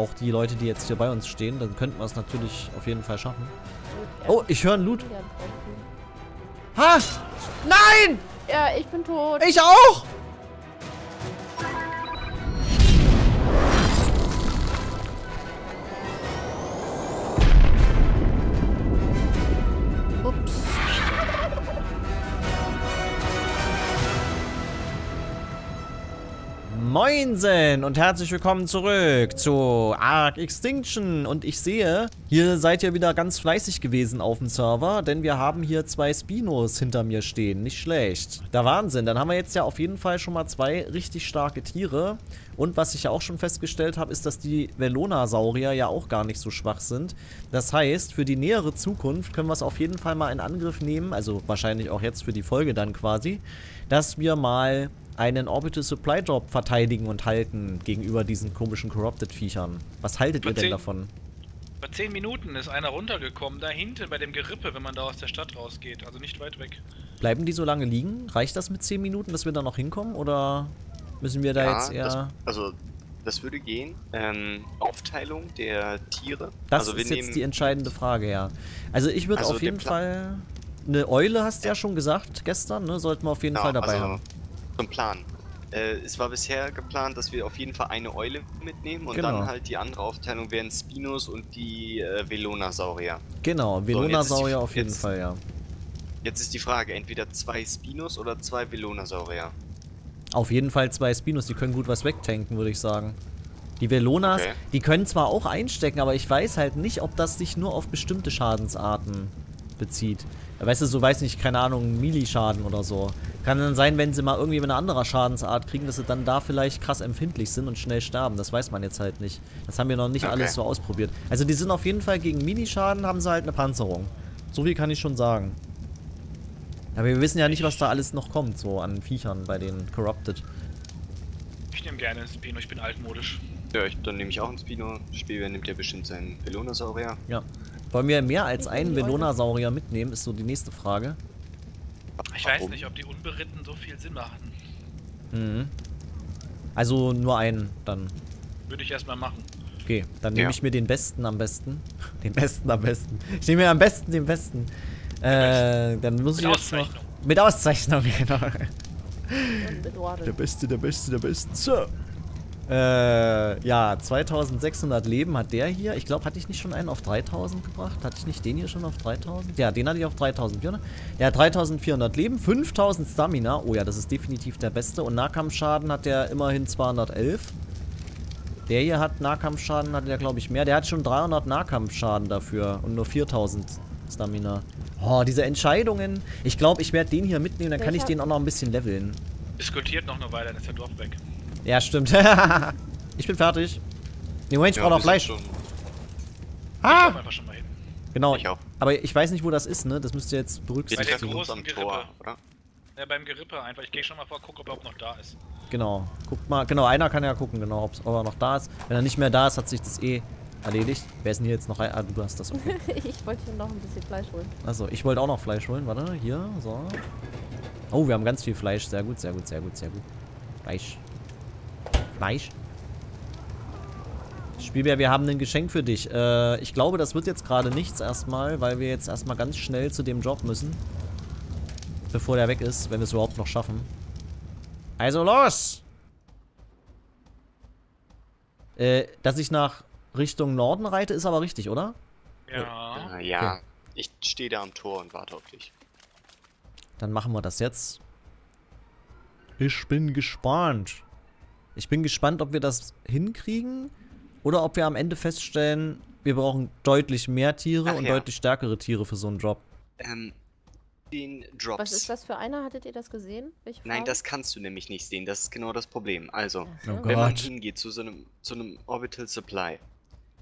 Auch die Leute, die jetzt hier bei uns stehen, dann könnten wir es natürlich auf jeden Fall schaffen. Oh, ich höre einen Loot. Ha! Nein! Ja, ich bin tot. Ich auch! Ups. Moinsen und herzlich willkommen zurück zu Ark Extinction. Und ich sehe, hier seid ihr wieder ganz fleißig gewesen auf dem Server, denn wir haben hier zwei Spinos hinter mir stehen. Nicht schlecht. Der Wahnsinn. Dann haben wir jetzt ja auf jeden Fall schon mal zwei richtig starke Tiere. Und was ich ja auch schon festgestellt habe, ist, dass die Velonasaurier ja auch gar nicht so schwach sind. Das heißt, für die nähere Zukunft können wir es auf jeden Fall mal in Angriff nehmen, also wahrscheinlich auch jetzt für die Folge dann quasi, dass wir mal einen Orbital Supply Drop verteidigen und halten gegenüber diesen komischen Corrupted-Viechern. Was haltet ihr denn davon? Bei 10 Minuten ist einer runtergekommen, da hinten bei dem Gerippe, wenn man da aus der Stadt rausgeht, also nicht weit weg. Bleiben die so lange liegen? Reicht das mit 10 Minuten, dass wir da noch hinkommen, oder müssen wir da ja, jetzt eher... Das würde gehen. Aufteilung der Tiere. Das also ist jetzt die entscheidende Frage, ja. Also ich würde auf jeden Fall... Eine Eule hast du ja schon gesagt gestern, ne? Sollten wir auf jeden Fall dabei haben. Plan. Es war bisher geplant, dass wir auf jeden Fall eine Eule mitnehmen und dann halt die andere Aufteilung wären Spinos und die Velonasaurier. Genau, Velonasaurier auf jeden Fall, ja. Jetzt ist die Frage, entweder zwei Spinos oder zwei Velonasaurier. Auf jeden Fall zwei Spinos, die können gut was wegtanken, würde ich sagen. Die Velonas, die können zwar auch einstecken, aber ich weiß halt nicht, ob das sich nur auf bestimmte Schadensarten bezieht. Weißt du, so weiß nicht, keine Ahnung, Melee-Schaden oder so. Kann dann sein, wenn sie mal irgendwie mit einer anderen Schadensart kriegen, dass sie dann da vielleicht krass empfindlich sind und schnell sterben. Das weiß man jetzt halt nicht. Das haben wir noch nicht alles so ausprobiert. Also die sind auf jeden Fall gegen Mini-Schaden, haben sie halt eine Panzerung. So viel kann ich schon sagen. Aber wir wissen ja nicht, was da alles noch kommt, so an Viechern bei den Corrupted. Ich nehme gerne einen Spino, ich bin altmodisch. Ja, dann nehme ich auch einen Spino. Spielberg nimmt ja bestimmt seinen Velonasaurier. Ja. Wollen wir mehr als einen Velonasaurier mitnehmen, ist so die nächste Frage. Ich weiß nicht, ob die unberitten so viel Sinn machen. Mhm. Also nur einen, dann. Würde ich erstmal machen. Okay, dann nehme ich mir den Besten am besten. Den Besten am besten. Ich nehme mir am besten den Besten. Dann muss ich jetzt noch... Mit Auszeichnung, genau. Der Beste, der Beste, der Beste. So. Ja, 2600 Leben hat der hier. Ich glaube, hatte ich nicht schon einen auf 3000 gebracht? Hatte ich nicht den hier schon auf 3000? Ja, den hatte ich auf 3400. Ja, 3400 Leben, 5000 Stamina. Oh ja, das ist definitiv der Beste. Und Nahkampfschaden hat der immerhin 211. Der hier hat Nahkampfschaden, hatte der glaube ich mehr. Der hat schon 300 Nahkampfschaden dafür und nur 4000 Stamina. Oh, diese Entscheidungen. Ich glaube, ich werde den hier mitnehmen, dann kann ich den auch noch ein bisschen leveln. Diskutiert noch eine Weile, dann ist der Dorf weg. Ja, stimmt. Ich bin fertig. Nee, Moment, ich brauche noch Fleisch. Ah! Genau, ich auch. Aber ich weiß nicht, wo das ist, ne? Das müsst ihr jetzt berücksichtigen. Bei der großen Gerippe, oder? Ja, beim Gerippe einfach. Ich gehe schon mal vor, gucke, ob er noch da ist. Genau. Guckt mal. Genau, einer kann ja gucken, genau, ob er noch da ist. Wenn er nicht mehr da ist, hat sich das eh erledigt. Wer ist denn hier jetzt noch rein? Ah, du hast das, okay. Ich wollte hier noch ein bisschen Fleisch holen. Achso, ich wollte auch noch Fleisch holen. Warte, hier, so. Oh, wir haben ganz viel Fleisch. Sehr gut, sehr gut, sehr gut, sehr gut. Fleisch. Fleisch. Spielbär, wir haben ein Geschenk für dich. Ich glaube, das wird jetzt gerade nichts erstmal, weil wir jetzt erstmal ganz schnell zu dem Job müssen. Bevor der weg ist, wenn wir es überhaupt noch schaffen. Also los! Dass ich nach Richtung Norden reite, ist aber richtig, oder? Ja. Ja, okay. Ich stehe da am Tor und warte auf dich. Dann machen wir das jetzt. Ich bin gespannt. Ich bin gespannt, ob wir das hinkriegen oder ob wir am Ende feststellen, wir brauchen deutlich mehr Tiere und deutlich stärkere Tiere für so einen Drop. Den Drops. Was ist das für einer? Hattet ihr das gesehen? Nein, das kannst du nämlich nicht sehen. Das ist genau das Problem. Also, wenn man hingeht zu so einem, Orbital Supply,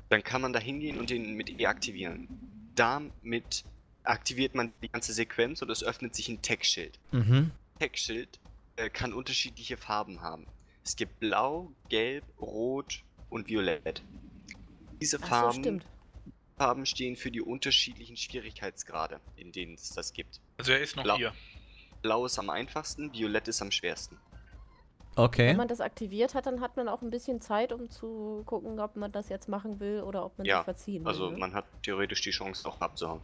dann kann man da hingehen und den mit E aktivieren. Damit aktiviert man die ganze Sequenz und es öffnet sich ein Tech-Schild. Mhm. Tech-Schild kann unterschiedliche Farben haben. Es gibt Blau, Gelb, Rot und Violett. Diese Farben stehen für die unterschiedlichen Schwierigkeitsgrade, in denen es das gibt. Also er ist noch Blau. Blau ist am einfachsten, Violett ist am schwersten. Okay. Wenn man das aktiviert hat, dann hat man auch ein bisschen Zeit, um zu gucken, ob man das jetzt machen will oder ob man ja, das verziehen will. Also man hat theoretisch die Chance, auch abzuhauen.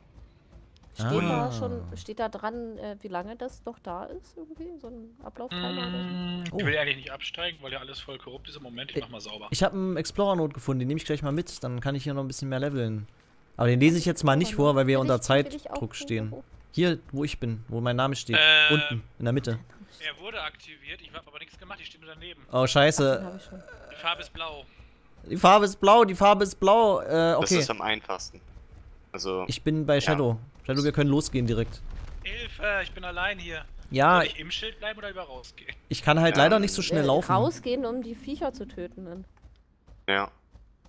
Steht da dran, wie lange das noch da ist, irgendwie? So ein Ablauftimer oder so? Ich will eigentlich nicht absteigen, weil ja alles voll korrupt ist im Moment. Ich mach mal sauber. Ich habe einen Explorer Node gefunden, den nehme ich gleich mal mit. Dann kann ich hier noch ein bisschen mehr leveln. Aber den lese ich jetzt mal nicht vor, weil wir unter Zeitdruck stehen. Hier, wo ich bin, wo mein Name steht. Unten, in der Mitte. Er wurde aktiviert, ich habe aber nichts gemacht, ich stehe daneben. Oh, scheiße. Ach, die Farbe ist blau. Die Farbe ist blau, die Farbe ist blau. Okay. Das ist am einfachsten. Also, ich bin bei Shadow. Ja. Shadow, wir können losgehen direkt. Hilfe, ich bin allein hier. Ja. Soll ich im Schild bleiben oder über rausgehen? Ich kann halt leider nicht so schnell laufen. Rausgehen, um die Viecher zu töten dann. Ja.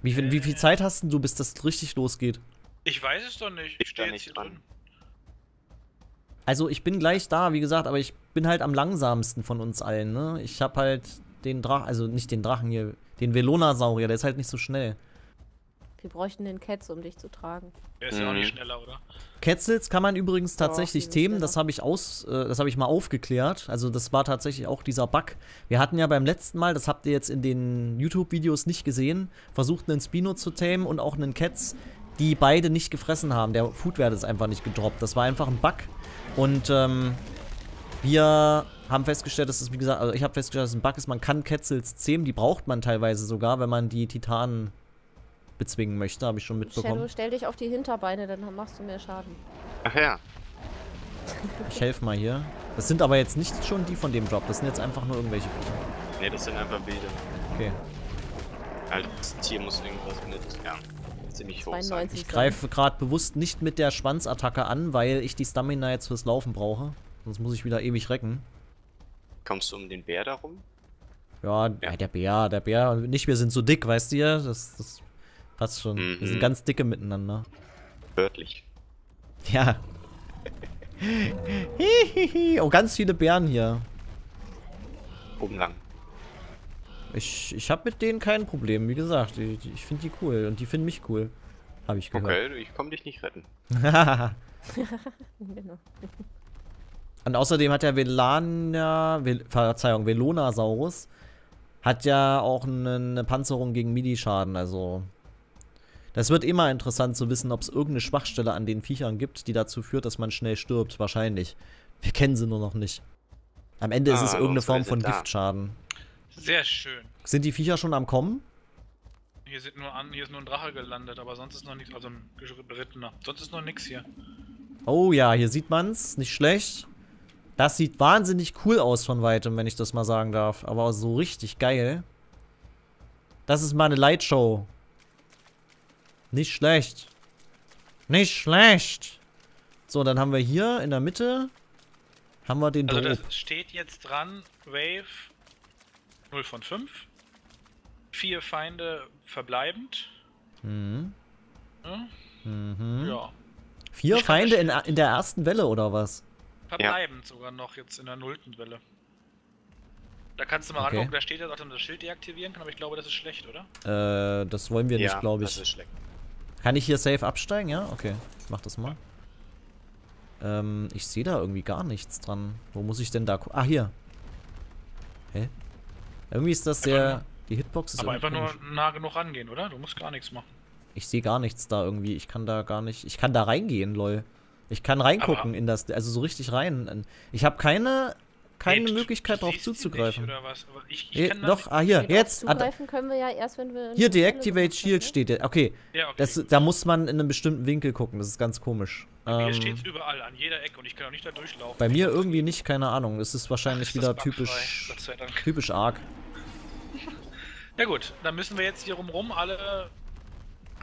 Wie viel Zeit hast denn du, bis das richtig losgeht? Ich weiß es doch nicht. Ich stehe jetzt hier dran. Also ich bin gleich da, wie gesagt, aber ich bin halt am langsamsten von uns allen, ne? Ich hab halt den Drachen, also nicht den Drachen hier, den Velonasaurier, der ist halt nicht so schnell. Wir bräuchten den Quetz, um dich zu tragen. Der ist ja auch nicht schneller, oder? Quetzals kann man übrigens tatsächlich themen, das habe ich mal aufgeklärt. Also das war tatsächlich auch dieser Bug. Wir hatten ja beim letzten Mal, das habt ihr jetzt in den YouTube-Videos nicht gesehen, versucht einen Spino zu tamen und auch einen Quetz, die beide nicht gefressen haben. Der Foodwert ist einfach nicht gedroppt. Das war einfach ein Bug. Und wir haben festgestellt, dass es, wie gesagt, also ich habe festgestellt, dass es ein Bug ist. Man kann Quetzals zähmen, die braucht man teilweise sogar, wenn man die Titanen bezwingen möchte, habe ich schon mitbekommen. Shadow, stell dich auf die Hinterbeine, dann machst du mehr Schaden. Ach ja. Ich helfe mal hier. Das sind aber jetzt nicht schon die von dem Drop, das sind jetzt einfach nur irgendwelche Bilder. Ne, das sind einfach Bilder. Okay. Also das Tier muss irgendwas nicht, ja. Ziemlich hoch sein. Ich greife gerade bewusst nicht mit der Schwanzattacke an, weil ich die Stamina jetzt fürs Laufen brauche. Sonst muss ich wieder ewig recken. Kommst du um den Bär darum? Ja, ja. Der Bär. Nicht, wir sind so dick, weißt du ja? Das passt schon. Mhm. Wir sind ganz dicke miteinander. Wörtlich. Ja. Oh, ganz viele Bären hier. Oben lang. Ich habe mit denen kein Problem, wie gesagt. Ich finde die cool und die finden mich cool. Habe ich gehört. Okay, ich komme dich nicht retten. Genau. Und außerdem hat der Velonasaurus hat ja auch eine Panzerung gegen Midi-Schaden, also das wird immer interessant zu wissen, ob es irgendeine Schwachstelle an den Viechern gibt, die dazu führt, dass man schnell stirbt, wahrscheinlich. Wir kennen sie nur noch nicht. Am Ende ist es irgendeine Form von Giftschaden. Sehr schön. Sind die Viecher schon am Kommen? Hier ist nur ein Drache gelandet, aber sonst ist noch nichts. Also ein Berittener. Sonst ist noch nichts hier. Oh ja, hier sieht man's. Nicht schlecht. Das sieht wahnsinnig cool aus von weitem, wenn ich das mal sagen darf. Aber so richtig geil. Das ist mal eine Lightshow. Nicht schlecht. Nicht schlecht. So, dann haben wir hier in der Mitte haben wir den Drop. Also das steht jetzt dran. Wave 0 von 5. 4 Feinde verbleibend. Mhm. Ja. Mhm. Ja. 4 Feinde in der ersten Welle, oder was? Verbleibend sogar noch, jetzt in der 0. Welle. Da kannst du mal angucken, da steht jetzt auch, dass man das Schild deaktivieren kann, aber ich glaube, das ist schlecht, oder? Das wollen wir nicht, glaube ich. Das ist schlecht. Kann ich hier safe absteigen? Ja, okay. Ich mach das mal. Ich sehe da irgendwie gar nichts dran. Wo muss ich denn da gucken? Ah, hier. Hä? Irgendwie ist das die Hitbox ist aber einfach nur nah genug rangehen, oder? Du musst gar nichts machen. Ich sehe gar nichts da irgendwie. Ich kann da gar nicht. Ich kann da reingehen, lol. Ich kann reingucken aber in das, also so richtig rein. Ich habe keine Möglichkeit drauf zuzugreifen. Nicht, oder was? Aber ich kann doch, hier, jetzt. Zugreifen können wir ja erst, wenn wir hier Deactivate Shield steht. Okay. Ja, okay. Da muss man in einem bestimmten Winkel gucken. Das ist ganz komisch. Bei mir steht's überall, an jeder Ecke und ich kann auch nicht da durchlaufen. Bei mir irgendwie nicht, keine Ahnung. Es ist wahrscheinlich wieder typisch Ark. Ja gut, dann müssen wir jetzt hier rum alle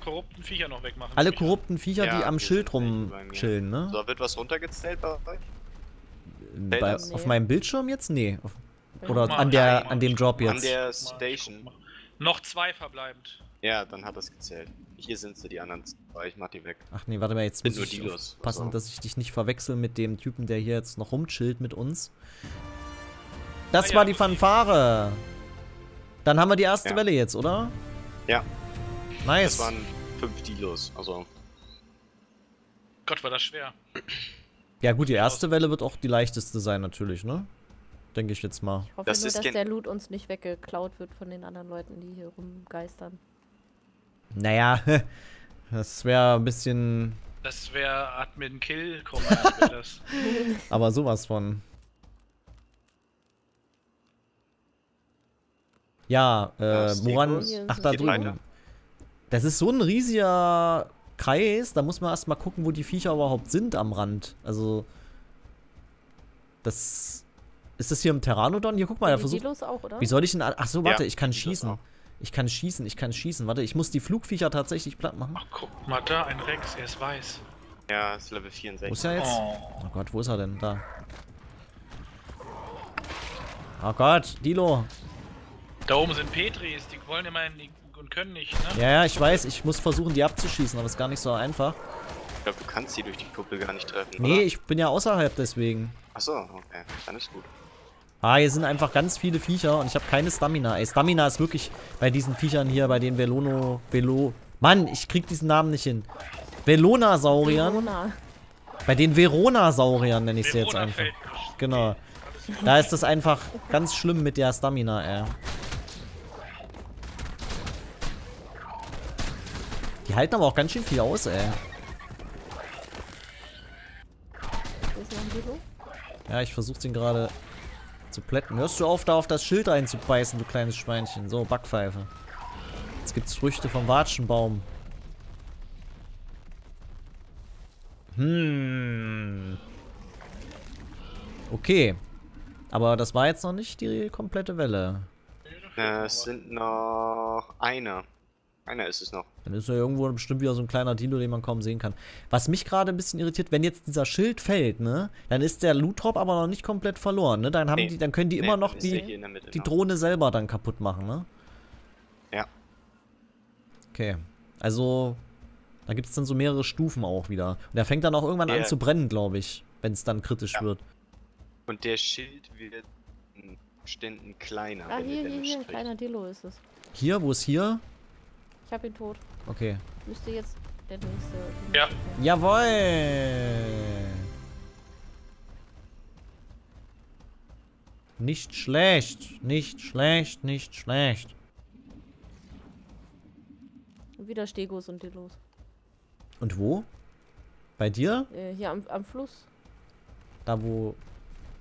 korrupten Viecher noch wegmachen. Alle korrupten Viecher, die am Schild rumchillen, ne? So, wird was runtergezählt bei euch? Auf meinem Bildschirm jetzt? Nee. Oder an dem Drop jetzt. An der Station. Noch 2 verbleibend. Ja, dann hat das gezählt. Hier sind sie, die anderen 2. Ich mach die weg. Ach nee, warte mal, jetzt muss ich passen, dass ich dich nicht verwechsel mit dem Typen, der hier jetzt noch rumchillt mit uns. Das war die Fanfare. Dann haben wir die erste Welle jetzt, oder? Ja. Nice. Das waren 5 Dilos, also. Gott, war das schwer. Ja gut, die erste Welle wird auch die leichteste sein natürlich, ne? denke ich jetzt mal. Ich hoffe nur, dass der Loot uns nicht weggeklaut wird von den anderen Leuten, die hier rumgeistern. Naja, das wäre ein bisschen... Das wäre Admin Kill, das. Aber sowas von. Ja, woran... Ach, da drüben. Das ist so ein riesiger Kreis, da muss man erstmal gucken, wo die Viecher überhaupt sind am Rand. Also... Das... Ist das hier im Pteranodon? Hier, guck mal, ja, der versucht... Auch, oder? Wie soll ich denn... Ach so, warte, ja, ich kann schießen. Auch. Ich kann schießen. Warte, ich muss die Flugviecher tatsächlich platt machen. Ach, guck mal, da ein Rex, er ist weiß. Ja, ist Level 64. Wo ist er jetzt? Oh Gott, wo ist er denn? Da. Oh Gott, Dilo. Da oben sind Petris, die wollen immerhin und können nicht, ne? Ja, ja, ich weiß, ich muss versuchen, die abzuschießen, aber ist gar nicht so einfach. Ich glaube, du kannst die durch die Kuppel gar nicht treffen, nee, oder? Ich bin ja außerhalb deswegen. Ach so, okay, dann ist gut. Ah, hier sind einfach ganz viele Viecher und ich habe keine Stamina. Ey, Stamina ist wirklich bei diesen Viechern hier, bei den Mann, ich krieg diesen Namen nicht hin. Velonasauriern. Verona. Bei den Veronasauriern nenne ich sie jetzt einfach. Genau. Da ist das einfach ganz schlimm mit der Stamina, ey. Die halten aber auch ganz schön viel aus, ey. Ja, ich versuche den gerade zu plätten. Hörst du auf, da auf das Schild einzubeißen, du kleines Schweinchen. So, Backpfeife. Jetzt gibt's Früchte vom Watschenbaum. Hm. Okay. Aber das war jetzt noch nicht die komplette Welle. Es sind noch eine. Einer ist es noch. Dann ist ja irgendwo bestimmt wieder so ein kleiner Dilo, den man kaum sehen kann. Was mich gerade ein bisschen irritiert, wenn jetzt dieser Schild fällt, ne, dann ist der Lootdrop aber noch nicht komplett verloren, ne? Dann haben die, dann können die immer noch die Drohne selber dann kaputt machen, ne? Ja. Okay. Also, da gibt es dann so mehrere Stufen auch wieder. Und der fängt dann auch irgendwann an zu brennen, glaube ich, wenn es dann kritisch wird. Und der Schild wird in Ständen kleiner. Ah, hier, ein kleiner Dilo ist es. Hier, wo ist hier? Ich hab ihn tot. Okay. Müsste jetzt der nächste... Ja. Jawoll! Nicht schlecht. Nicht schlecht, nicht schlecht. Und wieder Stegos und Dilos. Und wo? Bei dir? Hier am Fluss. Da wo...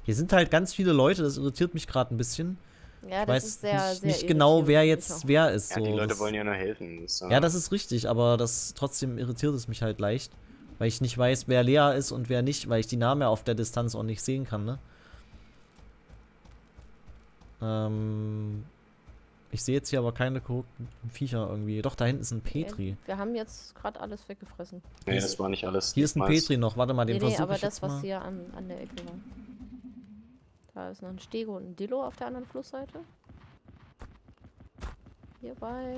Hier sind halt ganz viele Leute, das irritiert mich gerade ein bisschen. Ja, ich weiß nicht genau, wer jetzt wer ist. Ja, so. Die Leute wollen ja nur helfen. So. Ja, das ist richtig, aber das trotzdem irritiert es mich halt leicht. Weil ich nicht weiß, wer Lea ist und wer nicht, weil ich die Namen ja auf der Distanz auch nicht sehen kann, ne? Ich sehe jetzt hier aber keine korrupten Viecher irgendwie. Doch, da hinten ist ein Petri. Wir haben jetzt gerade alles weggefressen. Nee, das war nicht alles. Hier ist ein Petri noch, warte mal, den versuche ich jetzt mal. Nee, aber das, was hier an der Ecke war. Da ist noch ein Stego und ein Dilo auf der anderen Flussseite. Hier bei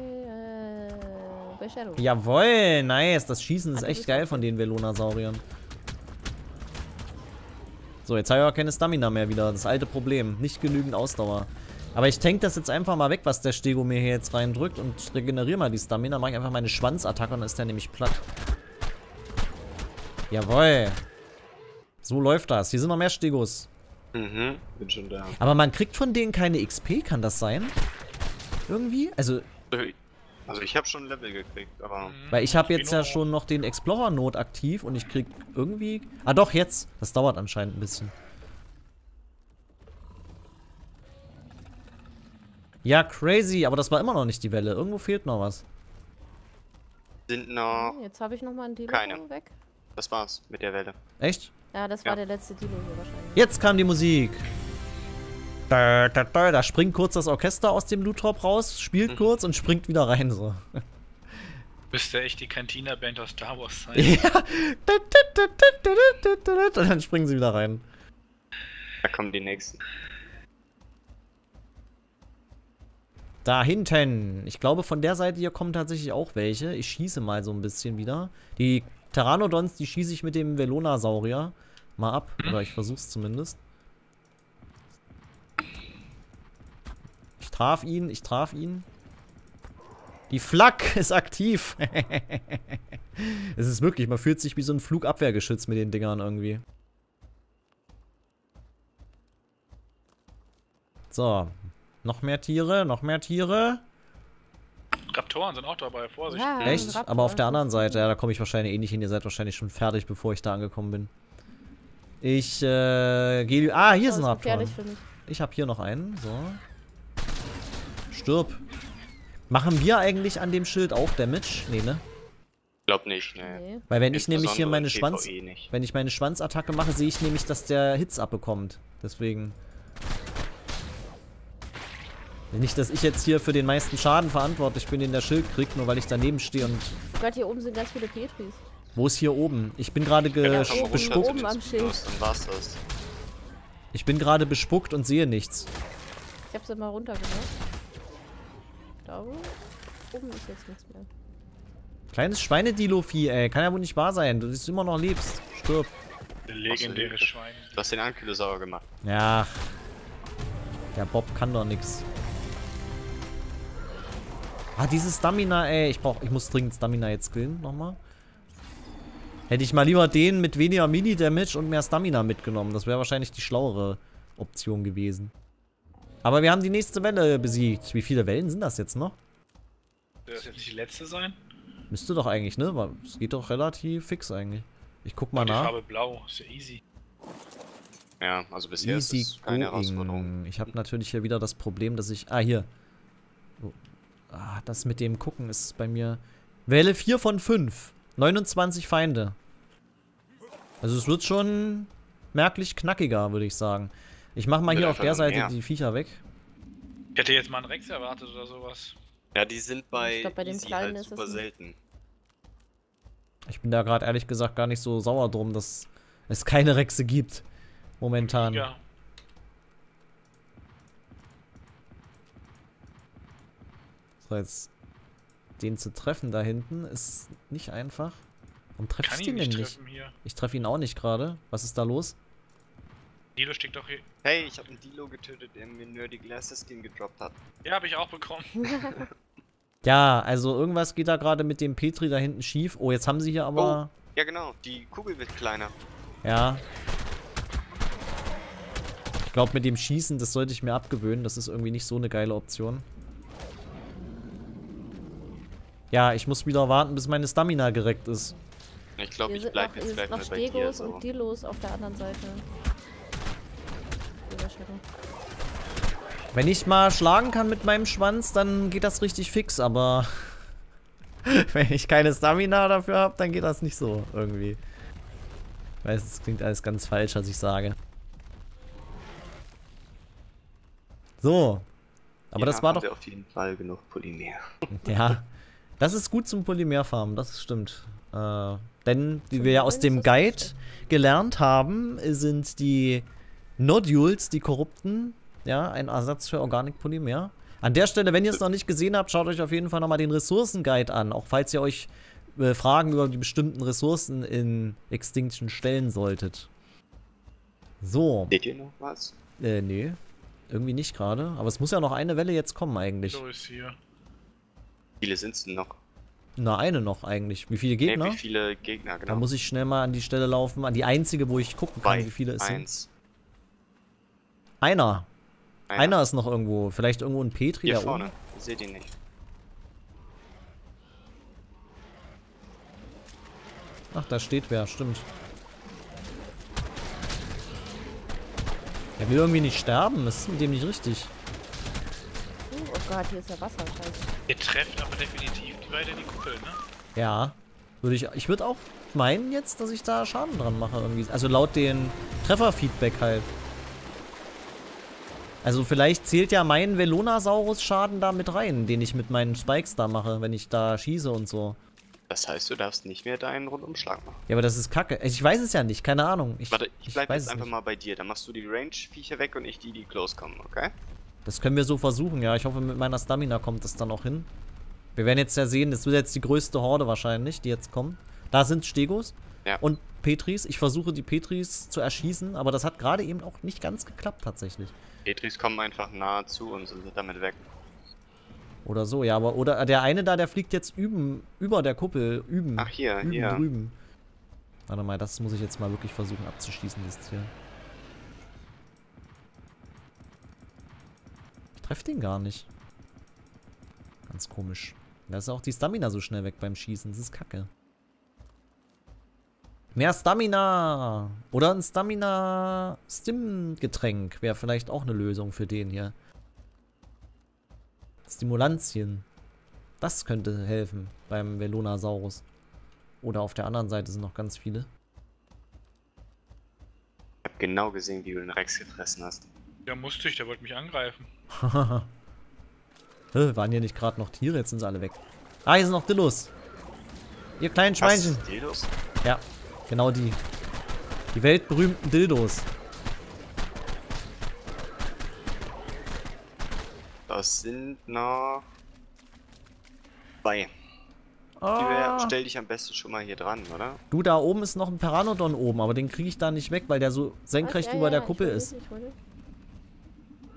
Shadow. Jawohl, nice. Das Schießen ist echt geil von den Velonasauriern. So, jetzt habe ich aber keine Stamina mehr wieder. Das alte Problem. Nicht genügend Ausdauer. Aber ich tank das jetzt einfach mal weg, was der Stego mir hier jetzt reindrückt. Und regeneriere mal die Stamina. Mache ich einfach meine Schwanzattacke und dann ist der nämlich platt. Jawohl. So läuft das. Hier sind noch mehr Stegos. Mhm, bin schon da. Aber man kriegt von denen keine XP, kann das sein? Irgendwie? Also ich habe schon Level gekriegt, aber... Weil ich habe jetzt ja schon noch den Explorer Node aktiv und ich krieg irgendwie... Ah doch, jetzt! Das dauert anscheinend ein bisschen. Ja, crazy, aber das war immer noch nicht die Welle. Irgendwo fehlt noch was. Sind noch... Jetzt habe ich nochmal einen Dilo weg. Das war's mit der Welle. Echt? Ja, das war der letzte Dilo hier wahrscheinlich. Jetzt kam die Musik. Da springt kurz das Orchester aus dem Lootdrop raus, spielt kurz und springt wieder rein so. Müsste echt die Cantina-Band aus Star Wars sein. Ja. Und dann springen sie wieder rein. Da kommen die nächsten. Da hinten. Ich glaube, von der Seite hier kommen tatsächlich auch welche. Ich schieße mal so ein bisschen wieder. Die Pteranodons, die schieße ich mit dem Velonasaurier mal ab. Oder ich versuch's zumindest. Ich traf ihn. Die Flak ist aktiv. Es ist wirklich, man fühlt sich wie so ein Flugabwehrgeschütz mit den Dingern irgendwie. So. Noch mehr Tiere, noch mehr Tiere. Raptoren sind auch dabei, Vorsicht. Ja, echt? Raptor. Aber auf der anderen Seite, ja, da komme ich wahrscheinlich eh nicht hin. Ihr seid wahrscheinlich schon fertig, bevor ich da angekommen bin. Ich gehe... Ah, hier ist ein Raptor. Ich habe hier noch einen. So. Stirb. Machen wir eigentlich an dem Schild auch Damage? Nee, ne? Glaub nicht, ne. Weil wenn ich nämlich hier meine wenn ich meine Schwanzattacke mache, sehe ich nämlich, dass der Hits abbekommt. Deswegen... Nicht, dass ich jetzt hier für den meisten Schaden verantwortlich bin, den der Schild kriegt, nur weil ich daneben stehe und... Oh Gott, hier oben sind ganz viele Petris. Wo ist hier oben? Ich bin gerade bespuckt. Oben am Schild. Dann war's das. Ich bin gerade bespuckt und sehe nichts. Ich hab's immer runtergenommen. Ich glaube, oben ist jetzt nichts mehr. Kleines Schweinedilo-Vieh, ey. Kann ja wohl nicht wahr sein. Du bist immer noch lebst. Stirb. Legendäres Schwein. Du hast den Ankylosaur gemacht. Ja. Der Bob kann doch nix. Ah, dieses Stamina, ey. Ich muss dringend Stamina jetzt killen. Nochmal. Hätte ich mal lieber den mit weniger Mini-Damage und mehr Stamina mitgenommen. Das wäre wahrscheinlich die schlauere Option gewesen. Aber wir haben die nächste Welle besiegt. Wie viele Wellen sind das jetzt noch? Wird das jetzt nicht die letzte sein? Müsste doch eigentlich, ne? Es geht doch relativ fix eigentlich. Ich guck mal nach. Die Farbe blau, ist ja easy. Ja, also bisher easy ist es keine Herausforderung. Ich habe natürlich hier wieder das Problem, dass ich... Ah, hier. Oh. Ah, das mit dem Gucken ist bei mir... Welle 4 von 5. 29 Feinde. Also es wird schon merklich knackiger, würde ich sagen. Ich mache mal hier auf der Seite die Viecher weg. Ich hätte jetzt mal einen Rex erwartet oder sowas. Ja, die sind bei, ich glaub, bei den Kleinen halt super selten. Ich bin da gerade ehrlich gesagt gar nicht so sauer drum, dass es keine Rexe gibt. Momentan. Ja. So, jetzt den zu treffen da hinten ist nicht einfach. Warum treffe ich den denn nicht? Ich treffe ihn auch nicht gerade. Was ist da los? Dilo steckt doch hier. Hey, ich habe einen Dilo getötet, der mir Nerdy Glasses Team gedroppt hat. Ja, habe ich auch bekommen. Ja, also irgendwas geht da gerade mit dem Petri da hinten schief. Oh, jetzt haben sie hier aber... Oh, ja genau, die Kugel wird kleiner. Ja. Ich glaube, mit dem Schießen, das sollte ich mir abgewöhnen. Das ist irgendwie nicht so eine geile Option. Ja, ich muss wieder warten, bis meine Stamina gereckt ist. Ich glaube, ich bleibe jetzt gleich mal bei dir. Stegos und Dilos auf der anderen Seite. Wenn ich mal schlagen kann mit meinem Schwanz, dann geht das richtig fix, aber wenn ich keine Stamina dafür habe, dann geht das nicht so irgendwie. Ich weiß, es klingt alles ganz falsch, was ich sage. So, aber ja, das war doch auf jeden Fall genug Polymer. Ja, das ist gut zum Polymerfarmen, das stimmt. Denn, wie wir ja aus dem Guide gelernt haben, sind die Nodules, die Korrupten, ja, ein Ersatz für Organic Polymer. An der Stelle, wenn ihr es noch nicht gesehen habt, schaut euch auf jeden Fall nochmal den Ressourcen-Guide an, auch falls ihr euch Fragen über die bestimmten Ressourcen in Extinction stellen solltet. So. Seht ihr noch was? Nee. Irgendwie nicht gerade, aber es muss ja noch eine Welle jetzt kommen eigentlich. So ist hier. Wie viele sind's denn noch? Na, eine noch eigentlich. Wie viele Gegner? Wie viele Gegner, genau. Da muss ich schnell mal an die Stelle laufen, an die einzige, wo ich gucken kann, wie viele es sind. Einer. Einer ist noch irgendwo. Vielleicht irgendwo ein Petri da vorne. Ihr seht ihn nicht. Ach, da steht wer. Stimmt. Er will irgendwie nicht sterben. Das ist mit dem nicht richtig. Oh Gott, hier ist ja Wasser. Scheiße. Ihr trefft aber definitiv weiter die Kuppel, ne? Ja. Ich würde auch meinen jetzt, dass ich da Schaden dran mache irgendwie. Also laut den Trefferfeedback halt. Also vielleicht zählt ja mein Velonasaurus-Schaden da mit rein, den ich mit meinen Spikes da mache, wenn ich da schieße und so. Das heißt, du darfst nicht mehr deinen Rundumschlag machen. Ja, aber das ist kacke. Ich weiß es ja nicht, keine Ahnung. Warte, ich bleib jetzt einfach mal bei dir. Dann machst du die Range-Viecher weg und ich die close kommen, okay? Das können wir so versuchen, ja. Ich hoffe, mit meiner Stamina kommt das dann auch hin. Wir werden jetzt ja sehen, das wird jetzt die größte Horde wahrscheinlich, die jetzt kommt. Da sind Stegos. Ja. Und Petris. Ich versuche, die Petris zu erschießen, aber das hat gerade eben auch nicht ganz geklappt tatsächlich. Petris kommen einfach nahe zu uns und sind damit weg. Oder so, ja, aber oder der eine da, der fliegt jetzt über der Kuppel, Ach, hier, hier. Drüben. Warte mal, das muss ich jetzt mal wirklich versuchen abzuschießen, das hier. Treff den gar nicht. Ganz komisch. Da ist auch die Stamina so schnell weg beim Schießen. Das ist kacke. Mehr Stamina! Oder ein Stamina-Stim-Getränk wäre vielleicht auch eine Lösung für den hier. Stimulantien. Das könnte helfen beim Velonasaurus. Oder auf der anderen Seite sind noch ganz viele. Ich hab genau gesehen, wie du den Rex gefressen hast. Ja, musste ich, der wollte mich angreifen. Hahaha. Waren hier nicht gerade noch Tiere? Jetzt sind sie alle weg. Ah, hier sind noch Dilos. Ihr kleinen Schweinchen. Was, Dilos? Ja, genau die. Die weltberühmten Dildos. Das sind noch zwei. Ah. Stell dich am besten schon mal hier dran, oder? Du, da oben ist noch ein Pteranodon oben, aber den kriege ich da nicht weg, weil der so senkrecht über der Kuppel ist.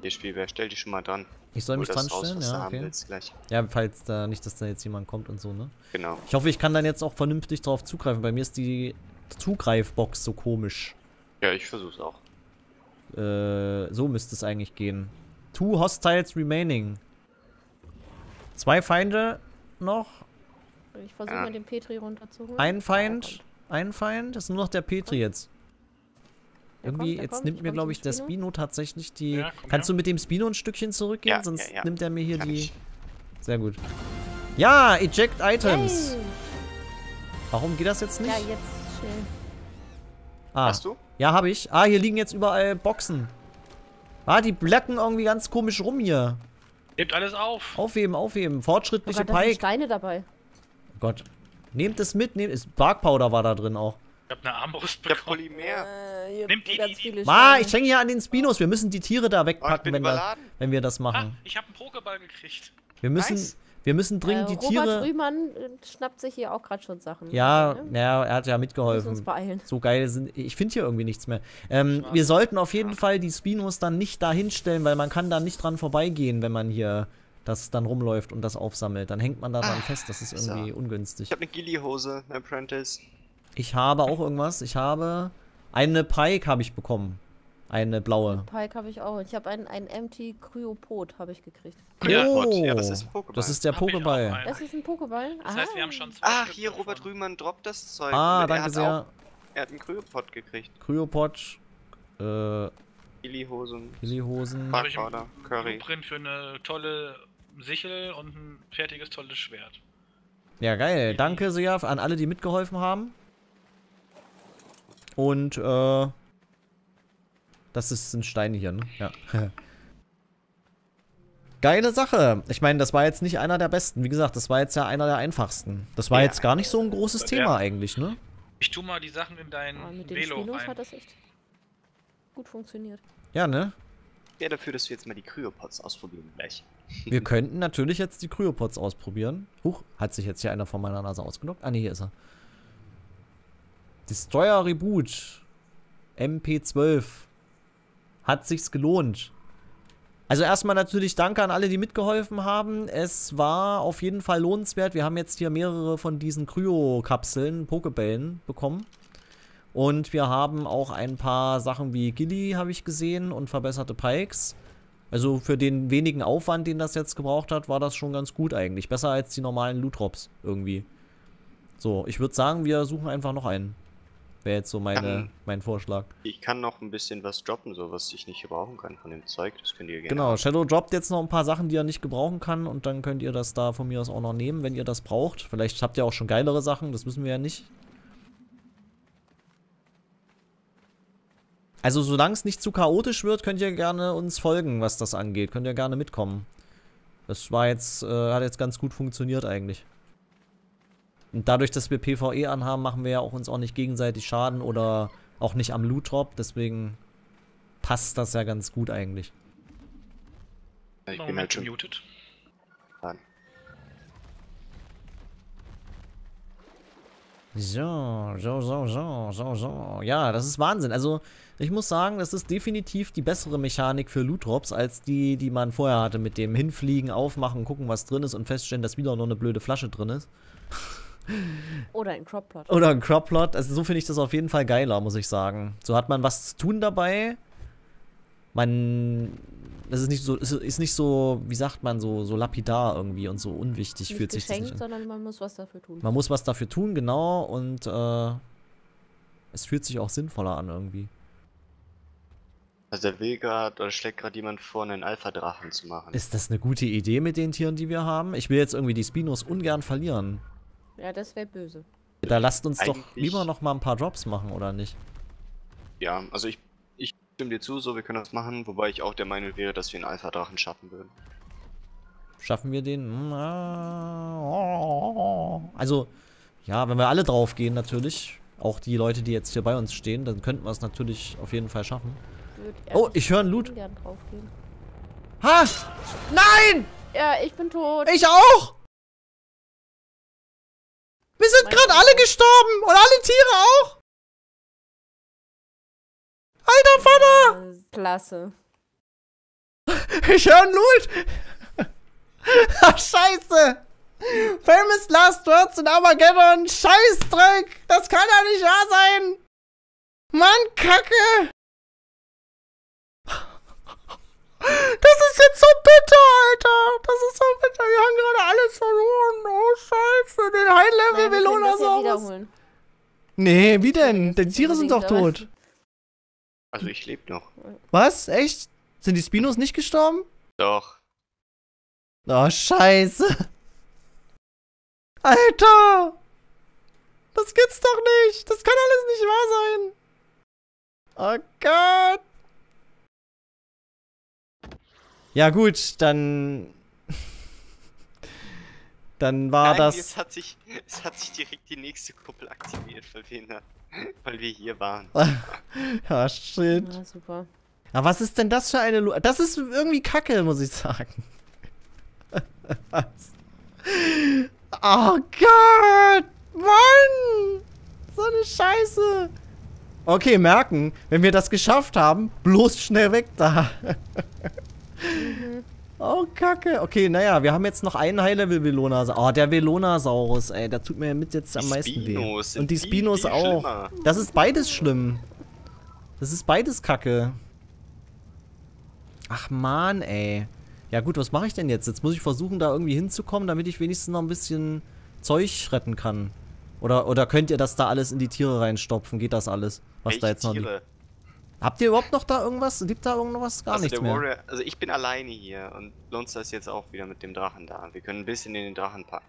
Hier, Spielbär, stell dich schon mal dran. Ich soll mich dran stellen, ja, okay. Ja, falls da nicht, dass da jetzt jemand kommt und so, ne? Genau. Ich hoffe, ich kann dann jetzt auch vernünftig drauf zugreifen. Bei mir ist die Zugreifbox so komisch. Ja, ich versuch's auch. So müsste es eigentlich gehen. 2 Hostiles remaining. 2 Feinde noch. Ich versuche mal den Petri runterzuholen. Ein Feind. Das ist nur noch der Petri jetzt. Irgendwie, jetzt nimmt mir, glaube ich, der Spino tatsächlich die... Ja, komm, kannst du mit dem Spino ein Stückchen zurückgehen? Ja, sonst nimmt er mir hier die... Sehr gut. Ja, eject items. Hey. Warum geht das jetzt nicht? Ja, jetzt schön. Ah. Hast du? Ja, habe ich. Ah, hier liegen jetzt überall Boxen. Ah, die blacken irgendwie ganz komisch rum hier. Hebt alles auf. Aufheben, aufheben. Fortschrittliche Pike. Da sind Steine dabei. Oh Gott. Nehmt es mit. Nehmt es. Barkpowder war da drin auch. Ich hab eine Armbrust bekommen. Der Polymer. Nimmt die. Ma, ich hänge hier an den Spinos. Wir müssen die Tiere da wegpacken, wenn wir das machen. Ah, ich hab einen Pokéball gekriegt. Wir müssen, wir müssen dringend die Tiere... Robert Rühmann schnappt sich hier auch gerade schon Sachen. Ja, ja, er hat ja mitgeholfen. Uns beeilen. So geil sind... Ich finde hier irgendwie nichts mehr. Wir sollten auf jeden Fall die Spinos dann nicht da hinstellen, weil man kann da nicht dran vorbeigehen, wenn man hier das dann rumläuft und das aufsammelt. Dann hängt man da dran fest. Das ist irgendwie ungünstig. Ich habe eine Ghilliehose, ein Apprentice. Ich habe auch irgendwas. Ich habe... Eine Pike habe ich bekommen. Eine blaue. Eine Pike habe ich auch. Ich habe einen empty Kryopod habe ich gekriegt. Kryopod, ja, das ist ein Pokéball. Das ist der Pokéball. Das ist ein Pokéball? Das heißt, wir haben schon 2. Ach, hier, Robert Rühmann droppt das Zeug. Ah, danke sehr. Er hat einen Kryopod gekriegt. Kryopod, Ghilliehose. Backpowder, Curry. Für eine tolle Sichel und ein fertiges, tolles Schwert. Ja, geil. Danke sehr an alle, die mitgeholfen haben. Und, das sind Steine hier, ne? Ja. Geile Sache. Ich meine, das war jetzt nicht einer der besten. Wie gesagt, das war jetzt ja einer der einfachsten. Das war jetzt gar nicht so ein großes Thema eigentlich, ne? Ich tu mal die Sachen in deinen Velo rein. Mit den hat das echt gut funktioniert. Ja, ne? Ja, dafür, dass wir jetzt mal die Kryopods ausprobieren gleich. Wir könnten natürlich jetzt die Kryopods ausprobieren. Huch, hat sich jetzt hier einer von meiner Nase ausgenockt? Ah, ne, hier ist er. Destroyer Reboot. MP12. Hat sich's gelohnt. Also erstmal natürlich danke an alle, die mitgeholfen haben. Es war auf jeden Fall lohnenswert. Wir haben jetzt hier mehrere von diesen Kryo-Kapseln, Pokebällen bekommen. Und wir haben auch ein paar Sachen wie Gilli, habe ich gesehen, und verbesserte Pikes. Also für den wenigen Aufwand, den das jetzt gebraucht hat, war das schon ganz gut eigentlich. Besser als die normalen Lootdrops irgendwie. So, ich würde sagen, wir suchen einfach noch einen. Wäre jetzt so mein Vorschlag. Ich kann noch ein bisschen was droppen, so was ich nicht gebrauchen kann von dem Zeug. Das könnt ihr gerne. Genau, Shadow droppt jetzt noch ein paar Sachen, die er nicht gebrauchen kann. Und dann könnt ihr das da von mir aus auch noch nehmen, wenn ihr das braucht. Vielleicht habt ihr auch schon geilere Sachen, das wissen wir ja nicht. Also solange es nicht zu chaotisch wird, könnt ihr gerne uns folgen, was das angeht. Könnt ihr gerne mitkommen. Das war jetzt, hat jetzt ganz gut funktioniert eigentlich. Und dadurch, dass wir PvE anhaben, machen wir ja auch uns auch nicht gegenseitig Schaden oder auch nicht am Loot-Drop. Deswegen passt das ja ganz gut eigentlich. Ich bin halt schon muted. So. Ja, das ist Wahnsinn. Also, ich muss sagen, das ist definitiv die bessere Mechanik für Loot-Drops als die, die man vorher hatte mit dem Hinfliegen, aufmachen, gucken, was drin ist und feststellen, dass wieder nur eine blöde Flasche drin ist. Oder ein Cropplot. Oder ein Cropplot. Also so finde ich das auf jeden Fall geiler, muss ich sagen. So hat man was zu tun dabei. Das ist nicht so, wie sagt man, so lapidar irgendwie und so unwichtig fühlt sich das nicht an. Sondern man muss was dafür tun. Man muss was dafür tun, genau, und es fühlt sich auch sinnvoller an irgendwie. Also der Wilger hat oder schlägt gerade jemand vor, einen Alpha-Drachen zu machen. Ist das eine gute Idee mit den Tieren, die wir haben? Ich will jetzt irgendwie die Spinos ungern verlieren. Ja, das wäre böse. Da lasst uns eigentlich doch lieber noch mal ein paar Drops machen, oder nicht? Ja, also ich stimme dir zu, so wir können das machen, wobei ich auch der Meinung wäre, dass wir einen Alpha-Drachen schaffen würden. Schaffen wir den? Also, ja, wenn wir alle drauf gehen natürlich, auch die Leute, die jetzt hier bei uns stehen, dann könnten wir es natürlich auf jeden Fall schaffen. Oh, ich höre einen Loot. Ha! Nein! Ja, ich bin tot. Ich auch! Wir sind gerade alle gestorben! Und alle Tiere auch! Alter Vater! Klasse. Ich höre einen Loot! Ach, scheiße! Famous Last Words in Armageddon! Scheißdreck! Das kann ja nicht wahr sein! Mann, Kacke! Das ist jetzt so bitter, Alter! Das ist so bitter! Wir haben gerade alles verloren! Oh, Scheiße! Den High-Level Velonasaurus! Nee, wie denn? Die Tiere sind doch tot! Also, ich lebe noch. Was? Echt? Sind die Spinos nicht gestorben? Doch. Oh, Scheiße! Alter! Das gibt's doch nicht! Das kann alles nicht wahr sein! Oh Gott! Ja gut, dann war das... Nein, es hat sich direkt die nächste Kuppel aktiviert, weil wir hier waren. Ja, shit. Ja, super. Ja, was ist denn das für eine... Das ist irgendwie Kacke, muss ich sagen. Was? Oh Gott! Mann! So eine Scheiße! Okay, merken, wenn wir das geschafft haben, bloß schnell weg da. Mhm. Oh, Kacke. Okay, naja, wir haben jetzt noch einen High-Level Velonasaurus. Oh, der Velonasaurus, ey. Da tut mir mit jetzt am meisten weh. Und die Spinos auch. Schlimmer. Das ist beides schlimm. Das ist beides Kacke. Ach, Mann, ey. Ja gut, was mache ich denn jetzt? Jetzt muss ich versuchen, da irgendwie hinzukommen, damit ich wenigstens noch ein bisschen Zeug retten kann. Oder könnt ihr das da alles in die Tiere reinstopfen? Geht das alles? Was welche da jetzt noch Tiere? Habt ihr überhaupt noch da irgendwas? Gibt da irgendwas? Gar also nichts mehr. Warrior, also ich bin alleine hier und Lonster ist jetzt auch wieder mit dem Drachen da. Wir können ein bisschen in den Drachen packen.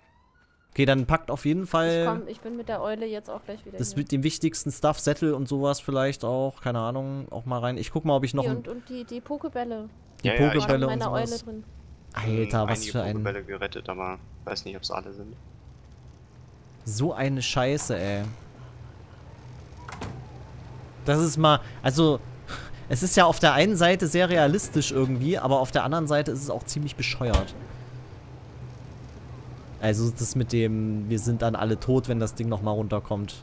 Okay, dann packt auf jeden Fall... Ich bin mit der Eule jetzt auch gleich wieder. Das hier. Mit dem wichtigsten Stuff, Sättel und sowas vielleicht auch, keine Ahnung, auch mal rein. Ich guck mal, ob ich noch... Und die Pokebälle. Die ja, Pokebälle ja, und sowas. Eule drin. Alter, was für ein... Pokebälle gerettet, aber weiß nicht, ob es alle sind. So eine Scheiße, ey. Das ist mal, also, es ist ja auf der einen Seite sehr realistisch irgendwie, aber auf der anderen Seite ist es auch ziemlich bescheuert. Also das mit dem, wir sind dann alle tot, wenn das Ding nochmal runterkommt.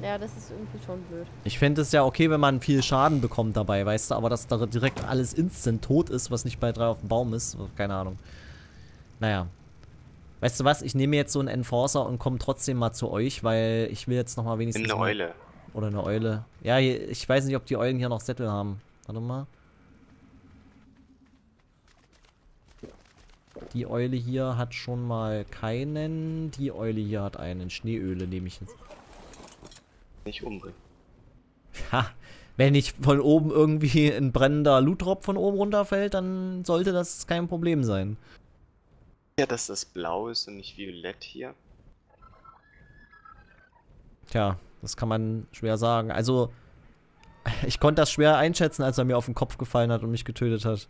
Ja, das ist irgendwie schon blöd. Ich fände es ja okay, wenn man viel Schaden bekommt dabei, weißt du, aber dass da direkt alles instant tot ist, was nicht bei 3 auf dem Baum ist, keine Ahnung. Naja. Weißt du was, ich nehme jetzt so einen Enforcer und komme trotzdem mal zu euch, weil ich will jetzt nochmal wenigstens... Eine Eule. Oder eine Eule. Ja, ich weiß nicht, ob die Eulen hier noch Sättel haben. Warte mal. Die Eule hier hat schon mal keinen. Die Eule hier hat einen. Schneeöle nehme ich jetzt. Nicht umbringen. Ha, wenn nicht von oben irgendwie ein brennender Lootdrop von oben runterfällt, dann sollte das kein Problem sein. Ja, dass das blau ist und nicht violett hier. Tja, das kann man schwer sagen. Also, ich konnte das schwer einschätzen, als er mir auf den Kopf gefallen hat und mich getötet hat.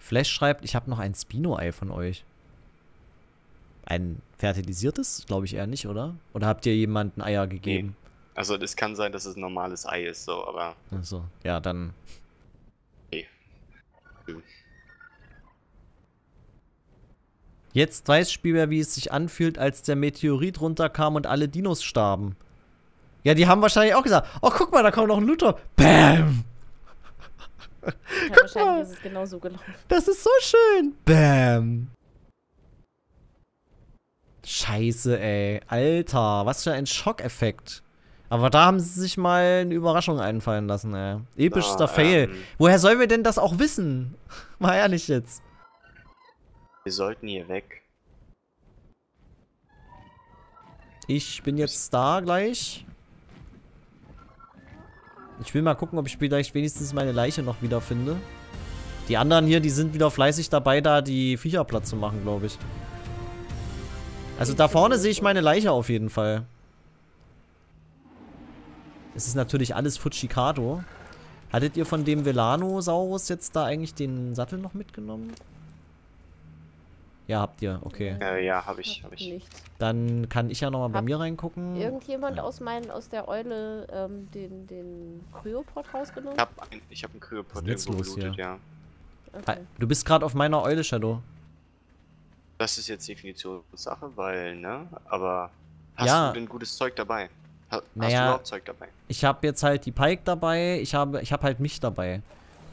Flash schreibt, ich habe noch ein Spino-Ei von euch. Ein fertilisiertes? Glaube ich eher nicht, oder? Oder habt ihr jemanden Eier gegeben? Nee. Also, das kann sein, dass es ein normales Ei ist, so, aber... Ach so, ja, dann... Okay. Jetzt weiß Spielberg, wie es sich anfühlt, als der Meteorit runterkam und alle Dinos starben. Ja, die haben wahrscheinlich auch gesagt, oh, guck mal, da kommt noch ein Looter. Bam! Ja, guck wahrscheinlich mal. Ist es genau so gelaufen. Das ist so schön. Bam! Scheiße, ey. Alter, was für ein Schockeffekt. Aber da haben sie sich mal eine Überraschung einfallen lassen, ey. Epischster Fail. Woher sollen wir denn das auch wissen? Mal ehrlich jetzt. Wir sollten hier weg. Ich bin jetzt da gleich. Ich will mal gucken, ob ich vielleicht wenigstens meine Leiche noch wieder finde. Die anderen hier, die sind wieder fleißig dabei, da die Viecher platt zu machen, glaube ich. Also da vorne sehe ich meine Leiche auf jeden Fall. Es ist natürlich alles Fuchikado. Hattet ihr von dem Velonasaurus jetzt da eigentlich den Sattel noch mitgenommen? Ja, habt ihr, okay. Ja, hab ich. Nicht. Dann kann ich ja nochmal bei mir reingucken. Irgendjemand aus der Eule den Kryopod rausgenommen? Ich hab einen Kryopod jetzt gelootet, ja. Okay. Du bist gerade auf meiner Eule, Shadow. Das ist jetzt Definitionssache, weil, ne? Aber hast du denn gutes Zeug dabei? Hast du überhaupt Zeug dabei? Ich habe jetzt halt die Pike dabei, ich hab halt mich dabei.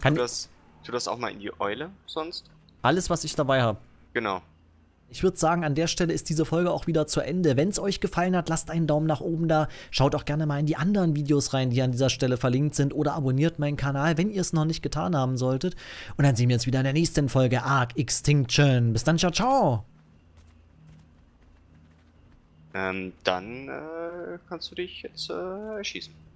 Tu das auch mal in die Eule sonst? Alles, was ich dabei habe. Genau. Ich würde sagen, an der Stelle ist diese Folge auch wieder zu Ende. Wenn es euch gefallen hat, lasst einen Daumen nach oben da. Schaut auch gerne mal in die anderen Videos rein, die an dieser Stelle verlinkt sind. Oder abonniert meinen Kanal, wenn ihr es noch nicht getan haben solltet. Und dann sehen wir uns wieder in der nächsten Folge Ark Extinction. Bis dann, ciao, ciao. Dann kannst du dich jetzt erschießen.